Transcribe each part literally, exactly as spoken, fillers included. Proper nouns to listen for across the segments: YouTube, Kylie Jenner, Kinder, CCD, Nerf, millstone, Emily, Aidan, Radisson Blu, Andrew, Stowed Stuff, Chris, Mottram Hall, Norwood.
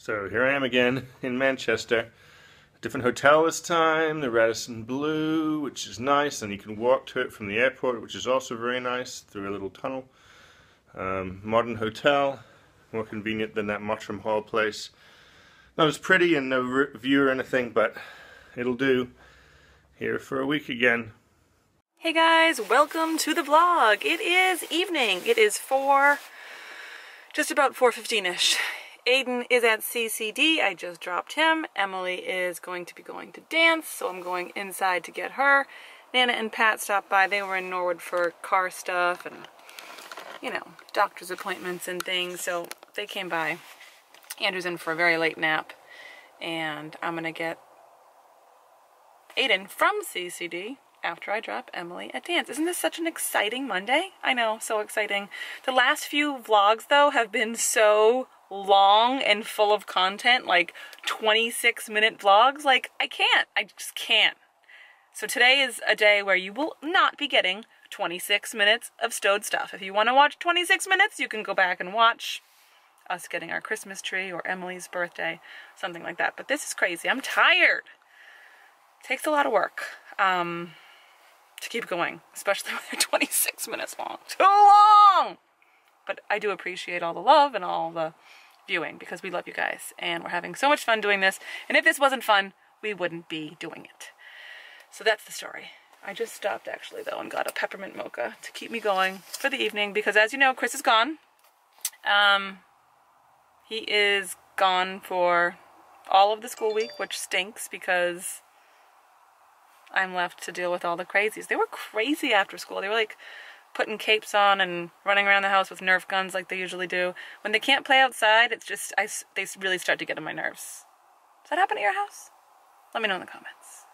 So here I am again in Manchester, different hotel this time, the Radisson Blu, which is nice, and you can walk to it from the airport, which is also very nice, through a little tunnel. Um, modern hotel, more convenient than that Mottram Hall place. Not as pretty and no view or anything, but it'll do. Here for a week again. Hey guys, welcome to the vlog. It is evening. It is four, just about four fifteen-ish. Aiden is at C C D, I just dropped him. Emily is going to be going to dance, so I'm going inside to get her. Nana and Pat stopped by, they were in Norwood for car stuff and, you know, doctor's appointments and things, so they came by. Andrew's in for a very late nap, and I'm gonna get Aiden from C C D after I drop Emily at dance. Isn't this such an exciting Monday? I know, so exciting. The last few vlogs, though, have been so long and full of content, like twenty-six minute vlogs. Like, I can't. I just can't. So today is a day where you will not be getting twenty-six minutes of Stowed Stuff. If you want to watch twenty-six minutes, you can go back and watch us getting our Christmas tree or Emily's birthday, something like that. But this is crazy. I'm tired. It takes a lot of work um, to keep going, especially when they're twenty-six minutes long. Too long! But I do appreciate all the love and all the viewing, because we love you guys and we're having so much fun doing this, and if this wasn't fun we wouldn't be doing it. So that's the story. I just stopped actually though and got a peppermint mocha to keep me going for the evening, because as you know, Chris is gone. Um, he is gone for all of the school week, which stinks because I'm left to deal with all the crazies. They were crazy after school. They were like putting capes on and running around the house with Nerf guns like they usually do. When they can't play outside, it's just, I, they really start to get on my nerves. Does that happen at your house? Let me know in the comments.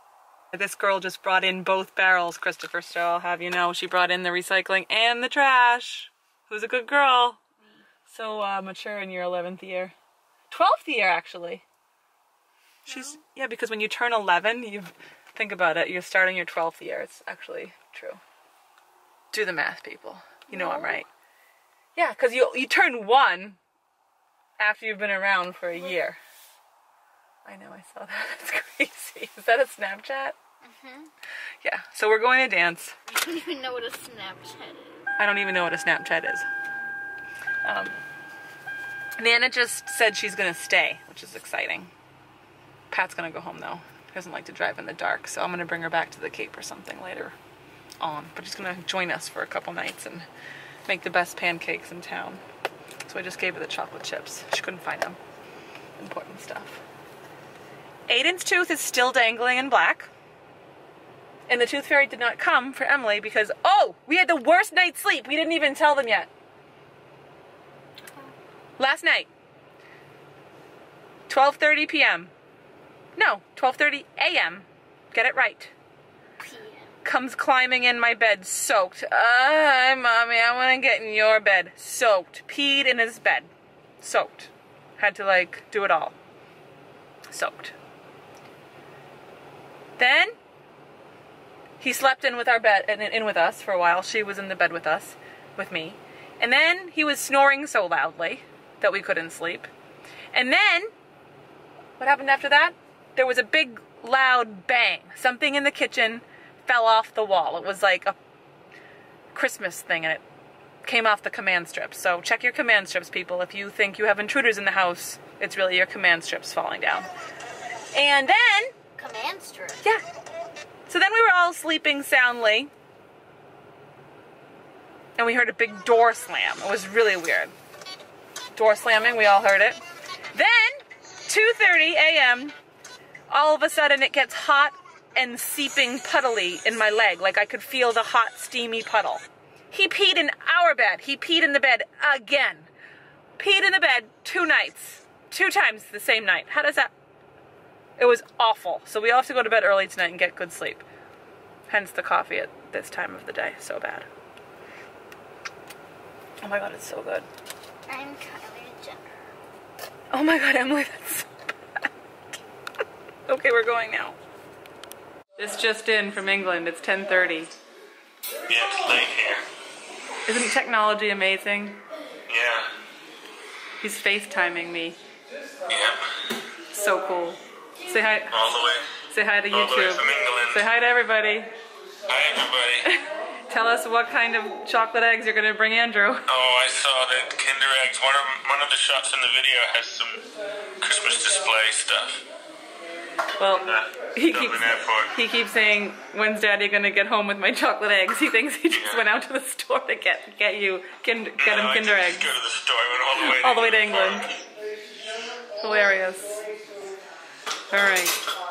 This girl just brought in both barrels, Christopher, so I'll have you know. She brought in the recycling and the trash. Who's a good girl? So uh, mature in your eleventh year. twelfth year, actually. She's, yeah, because when you turn eleven, you think about it, you're starting your twelfth year. It's actually true. Do the math, people. You know no. I'm right. Yeah, because you you turn one after you've been around for a year. I know, I saw that. That's crazy. Is that a Snapchat? Mm-hmm. Yeah, so we're going to dance. I don't even know what a Snapchat is. I don't even know what a Snapchat is. Um, Nana just said she's going to stay, which is exciting. Pat's going to go home, though. She doesn't like to drive in the dark, so I'm going to bring her back to the Cape or something later on, but she's gonna join us for a couple nights and make the best pancakes in town. So I just gave her the chocolate chips. She couldn't find them. Important stuff. Aiden's tooth is still dangling in black. And the tooth fairy did not come for Emily because, oh, we had the worst night's sleep. We didn't even tell them yet. Last night, twelve thirty p m No, twelve thirty a m Get it right. comes climbing in my bed soaked. Uh, mommy, I want to get in your bed. Soaked. Peed in his bed. Soaked. Had to, like, do it all. Soaked. Then he slept in with our bed, and in with us for a while. She was in the bed with us, with me. And then he was snoring so loudly that we couldn't sleep. And then, what happened after that? There was a big, loud bang. Something in the kitchen fell off the wall. It was like a Christmas thing, and it came off the command strips. So check your command strips, people. If you think you have intruders in the house, it's really your command strips falling down. And then... Command strips? Yeah. So then we were all sleeping soundly, and we heard a big door slam. It was really weird. Door slamming, we all heard it. Then, two thirty a m, all of a sudden it gets hot and seeping puddly in my leg, like I could feel the hot, steamy puddle. He peed in our bed. He peed in the bed again. Peed in the bed two nights. Two times the same night. How does that... It was awful. So we all have to go to bed early tonight and get good sleep. Hence the coffee at this time of the day. So bad. Oh my god, it's so good. I'm Kylie Jenner. Oh my god, Emily, that's so bad. Okay, we're going now. This just in from England. It's ten thirty. Yeah, it's late here. Isn't technology amazing? Yeah. He's FaceTiming me. Yeah. So cool. Say hi. All the way. Say hi to All YouTube. The way from England. Say hi to everybody. Hi, everybody. Tell us what kind of chocolate eggs you're going to bring Andrew. Oh, I saw the Kinder eggs. One of, one of the shots in the video has some Christmas display stuff. Well, uh, he, keeps, he keeps saying, when's Daddy going to get home with my chocolate eggs? He thinks he just yeah. went out to the store to get get you, kind, get no, him I Kinder eggs. Go to the store. I went all the way to, all the way to England. England. Hilarious. All right.